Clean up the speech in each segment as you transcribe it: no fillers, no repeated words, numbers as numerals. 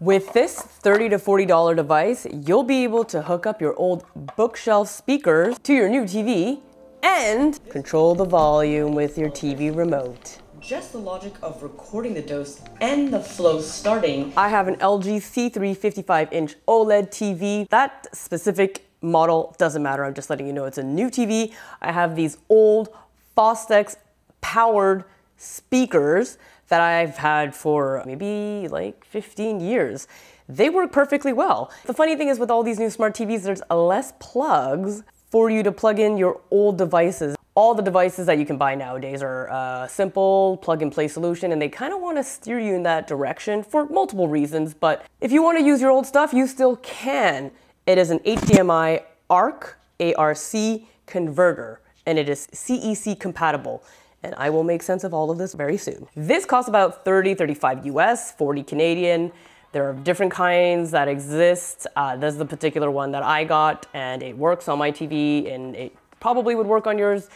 With this $30 to $40 device, you'll be able to hook up your old bookshelf speakers to your new TV and control the volume with your TV remote. Just the logic of recording the dose and the flow starting. I have an LG C3 55-inch OLED TV. That specific model doesn't matter. I'm just letting you know it's a new TV. I have these old Fostex powered speakers that I've had for maybe like 15 years. They work perfectly well. The funny thing is with all these new smart TVs, there's less plugs for you to plug in your old devices. All the devices that you can buy nowadays are a simple plug-and-play solution, and they kind of want to steer you in that direction for multiple reasons, but if you want to use your old stuff, you still can. It is an HDMI ARC, A-R-C converter, and it is CEC compatible. And I will make sense of all of this very soon. This costs about $30, $35 US, $40 Canadian. There are different kinds that exist. This is the particular one that I got, and it works on my TV, and it probably would work on yours.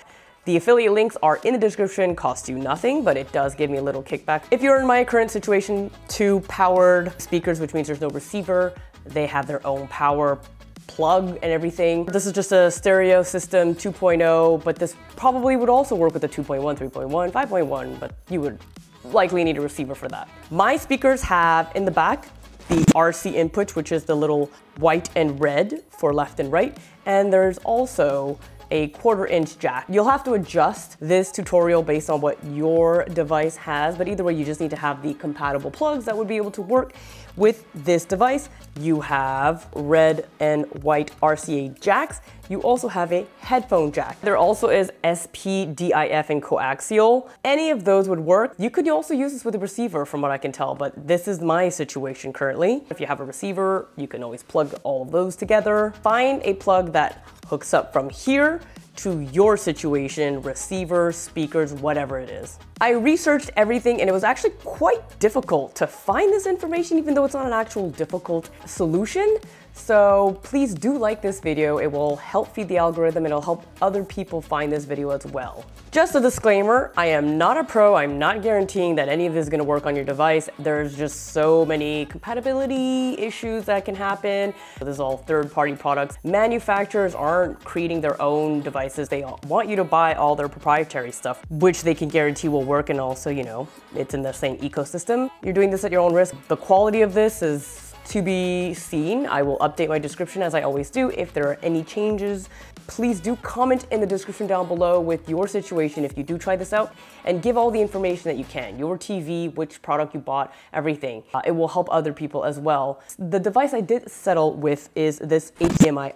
The affiliate links are in the description, cost you nothing, but it does give me a little kickback. If you're in my current situation, two powered speakers, which means there's no receiver, they have their own power plug and everything. This is just a stereo system 2.0, but this probably would also work with a 2.1, 3.1, 5.1, but you would likely need a receiver for that. My speakers have in the back the RC input, which is the little white and red for left and right. And there's also a 1/4-inch jack. You'll have to adjust this tutorial based on what your device has, but either way, you just need to have the compatible plugs that would be able to work with this device. You have red and white RCA jacks. You also have a headphone jack. There also is SPDIF and coaxial. Any of those would work. You could also use this with a receiver from what I can tell, but this is my situation currently. If you have a receiver, you can always plug all of those together. Find a plug that hooks up from here to your situation, receiver, speakers, whatever it is. I researched everything and it was actually quite difficult to find this information, even though it's not an actual difficult solution. So please do like this video. It will help feed the algorithm. It'll help other people find this video as well. Just a disclaimer, I am not a pro. I'm not guaranteeing that any of this is gonna work on your device. There's just so many compatibility issues that can happen. This is all third-party products. Manufacturers aren't creating their own devices. They want you to buy all their proprietary stuff, which they can guarantee will work, and also, you know, it's in the same ecosystem. You're doing this at your own risk. The quality of this is to be seen. I will update my description as I always do. If there are any changes, please do comment in the description down below with your situation if you do try this out, and give all the information that you can. Your TV, which product you bought, everything. It will help other people as well. The device I did settle with is this HDMI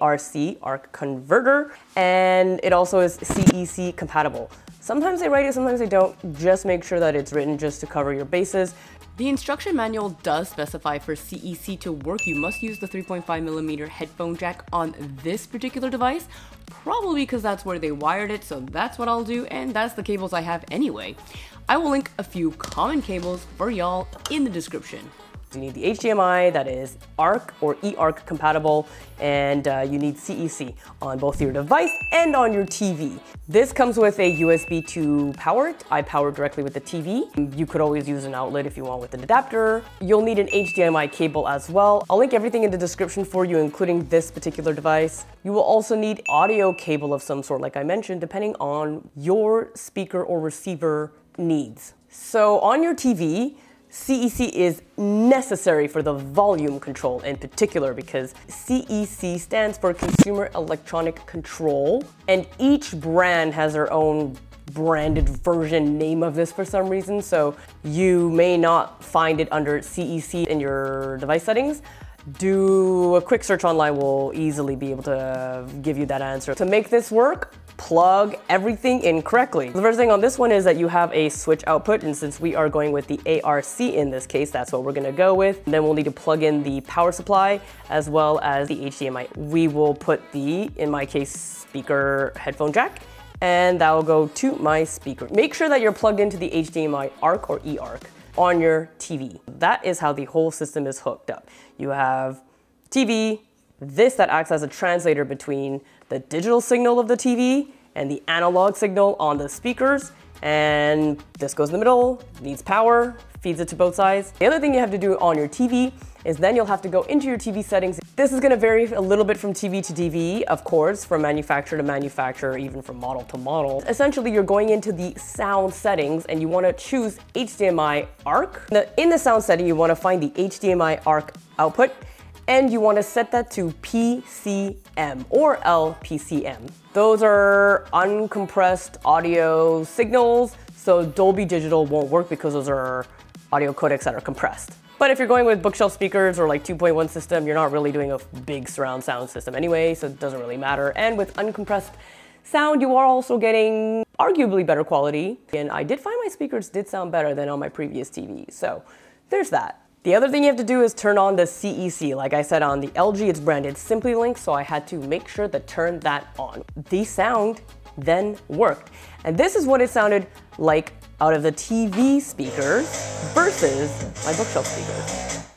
ARC converter, and it also is CEC compatible. Sometimes they write it, sometimes they don't. Just make sure that it's written just to cover your bases. The instruction manual does specify for CEC to work, you must use the 3.5mm headphone jack on this particular device, probably because that's where they wired it, so that's what I'll do, and that's the cables I have anyway. I will link a few common cables for y'all in the description. You need the HDMI that is ARC or eARC compatible, and you need CEC on both your device and on your TV. This comes with a USB to power it. I power directly with the TV. You could always use an outlet if you want with an adapter. You'll need an HDMI cable as well. I'll link everything in the description for you, including this particular device. You will also need audio cable of some sort, like I mentioned, depending on your speaker or receiver needs. So on your TV, CEC is necessary for the volume control in particular, because CEC stands for Consumer Electronic Control, and each brand has their own branded version name of this for some reason, so you may not find it under CEC in your device settings. Do a quick search online, we'll easily be able to give you that answer. To make this work, plug everything in correctly. The first thing on this one is that you have a switch output, and since we are going with the ARC in this case, that's what we're gonna go with. And then we'll need to plug in the power supply as well as the HDMI. We will put the, in my case, speaker headphone jack, and that will go to my speaker. Make sure that you're plugged into the HDMI ARC or eARC on your TV. That is how the whole system is hooked up. You have TV, this that acts as a translator between the digital signal of the TV and the analog signal on the speakers, and this goes in the middle, needs power, feeds it to both sides. The other thing you have to do on your TV is then you'll have to go into your TV settings. This is going to vary a little bit from TV to TV, of course, from manufacturer to manufacturer, even from model to model. Essentially, you're going into the sound settings and you want to choose HDMI ARC. Now, in the sound setting, you want to find the HDMI ARC output and you want to set that to PCM or LPCM. Those are uncompressed audio signals, so Dolby Digital won't work because those are audio codecs that are compressed. But if you're going with bookshelf speakers or like 2.1 system, you're not really doing a big surround sound system anyway, so it doesn't really matter. And with uncompressed sound, you are also getting arguably better quality. And I did find my speakers did sound better than on my previous TV, so there's that. The other thing you have to do is turn on the CEC. Like I said, on the LG, it's branded Simply Link, so I had to make sure to turn that on. The sound then worked. And this is what it sounded like out of the TV speakers versus my bookshelf speakers.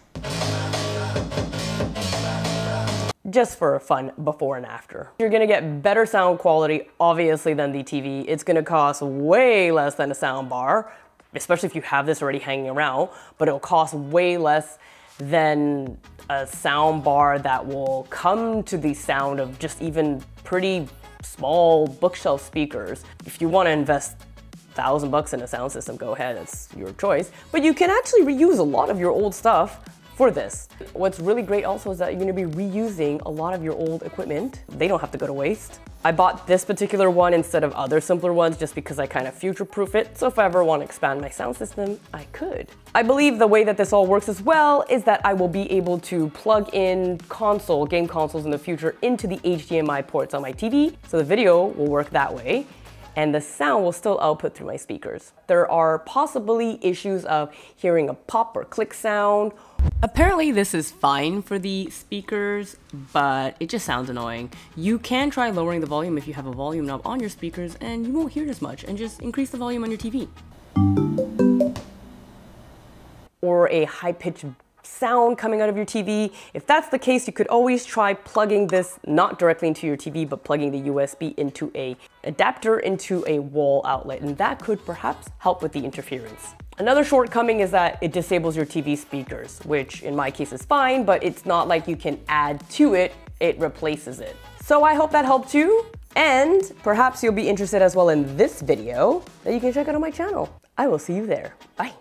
Just for fun before and after. You're gonna get better sound quality, obviously, than the TV. It's gonna cost way less than a sound bar, especially if you have this already hanging around, but it'll cost way less than a sound bar that will come to the sound of just even pretty small bookshelf speakers. If you wanna invest $1,000 in a sound system, go ahead, it's your choice. But you can actually reuse a lot of your old stuff for this. What's really great also is that you're gonna be reusing a lot of your old equipment. They don't have to go to waste. I bought this particular one instead of other simpler ones just because I kind of future-proof it. So if I ever want to expand my sound system, I could. I believe the way that this all works as well is that I will be able to plug in console, game consoles in the future into the HDMI ports on my TV. So the video will work that way, and the sound will still output through my speakers. There are possibly issues of hearing a pop or click sound. Apparently this is fine for the speakers, but it just sounds annoying. You can try lowering the volume if you have a volume knob on your speakers and you won't hear it as much, and just increase the volume on your TV. Or a high-pitched sound coming out of your TV. If that's the case, you could always try plugging this not directly into your TV, but plugging the USB into an adapter into a wall outlet, and that could perhaps help with the interference. Another shortcoming is that it disables your TV speakers, which in my case is fine, but it's not like you can add to it, it replaces it. So I hope that helped you, and perhaps you'll be interested as well in this video that you can check out on my channel. I will see you there. Bye.